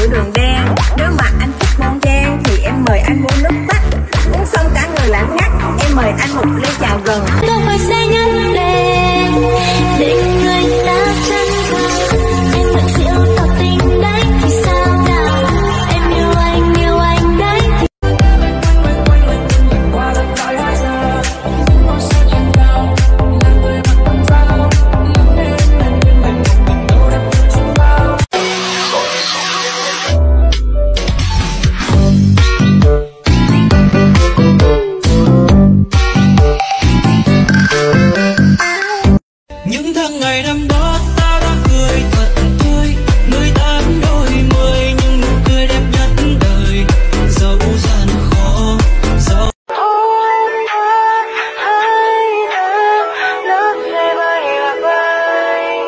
sữa đường đen. Nếu mà anh thích bon chen thì em mời anh uống nước mắt. Uống xong cả người lãng ngắt, em mời anh một ly trà gừng. Tôi phải say nhắn lên để người ta chân vào. Em thật siêu tỏ tình đấy thì sao nào? Em yêu anh đấy. Những tháng ngày năm đó ta đã cười thật tươi, 18 đôi 10 nhưng nụ cười đẹp nhất đời. Dẫu gian khó, dẫu hôm tháng thấy tháng nước ngày bay lạc bay.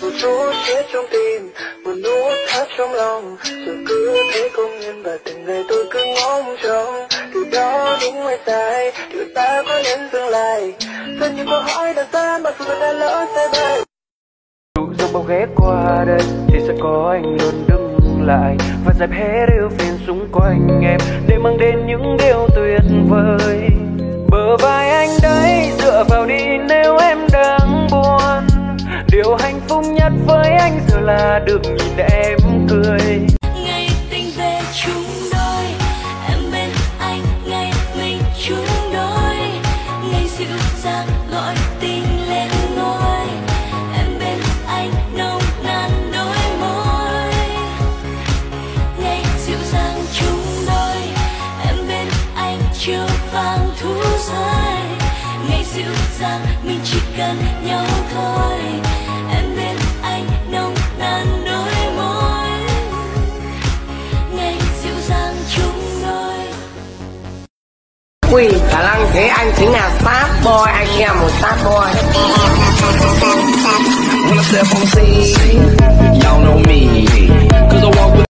Một chút thiết trong tim, một nút thắt trong lòng, rồi cứ thế công nhân và từng ngày tôi cứ ngóng trông. Điều đó đúng hay sai, điều ta có nên dừng lại. Những câu hỏi đã ra mà dù đã lỡ sẽ bay. Dù rằng bao ghé qua đây thì sẽ có anh luôn đứng lại và dẹp hết yêu phiền xung quanh em để mang đến những điều tuyệt vời. Bờ vai anh đấy, dựa vào đi nếu em đang buồn. Điều hạnh phúc nhất với anh giờ là được nhìn em cười. Ngày tình về chúng đôi, em bên anh ngày mình chúng đôi. Ngày dịu dàng gọi tình lên ngôi, em bên anh nồng nàn đôi môi. Ngày dịu dàng chúng đôi, em bên anh chiều vàng thu rơi. Ngày dịu dàng mình chỉ cần nhau thôi, em bên anh nồng nàn đôi môi. Ngày dịu dàng chúng đôi. Quỳ khả năng thế anh chính là Sad Boy, anh là một Sad Boy. Y'all know me, 'cause I walk with.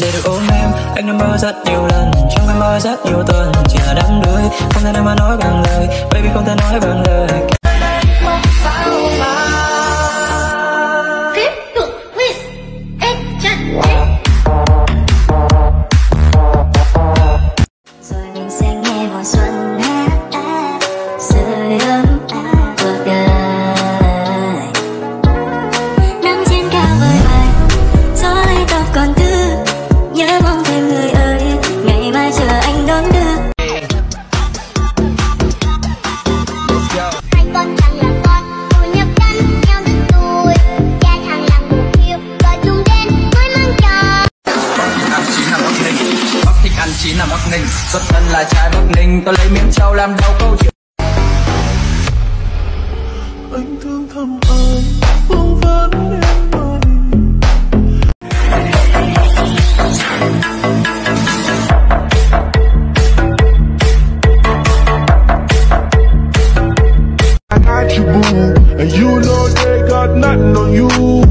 Để được ôm em, anh đã mơ rất nhiều lần, trong em mơ rất nhiều tuần, chỉ là đắm đuối, không thể nào mà nói bằng lời, baby không thể nói bằng lời. Chính là Bắc Ninh, xuất thân là trai Bắc Ninh, tôi lấy miếng trâu làm đầu câu chuyện. Anh thương thầm ai, vương vấn em rồi. I got you boo, and you know they got nothing on you.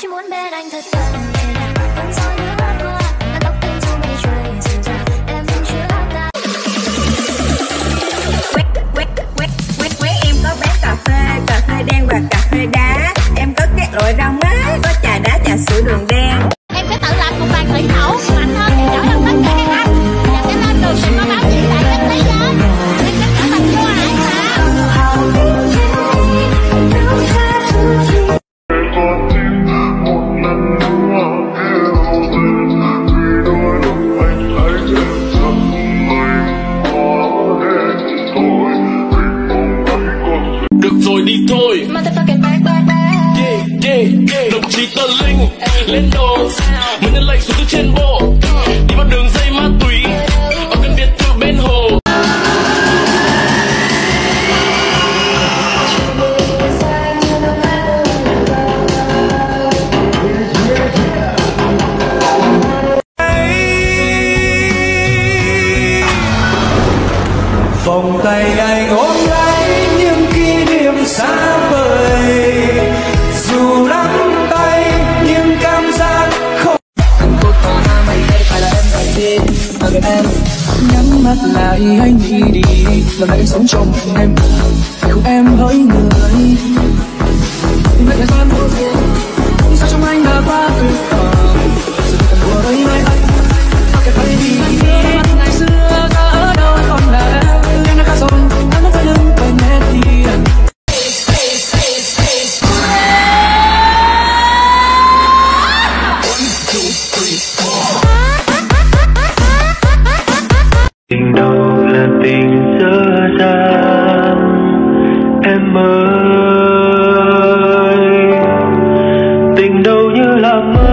Chỉ muốn bên anh thật gần để làm em rơi như hoa mưa, ngăn tóc em trong mây trời dịu dàng em vẫn chưa ta. Quét em có bán cà phê đen và cà phê đá. Em có các loại rau má, có trà đá, trà sữa đường đen. Em sẽ tự làm một bàn thủy thẩu mạnh hơn để giỏi hơn tất cả các anh. Và sẽ lên đường sẽ có báo chí đại kinh lý đó. Em sẽ trở thành vua hải sản. Đi thôi. Yeah, yeah, yeah. Đồng chí Tờ Linh lên đồ, mình nhân lệnh xuống từ trên bộ, đi vào đường dây ma túy ở căn biệt thự bên hồ. lại anh khi đi làm lại anh sống trong em phải không em hỡi người lại thời gian vô thường sao trong anh đã quá tuyệt vời giờ cần mùa đây mai anh cái bay đi ngày xưa ta ở đâu anh còn là em đã khá xong anh đã phải đứng bên em đi tình đâu là tình dở dang em ơi, tình đâu như là mơ.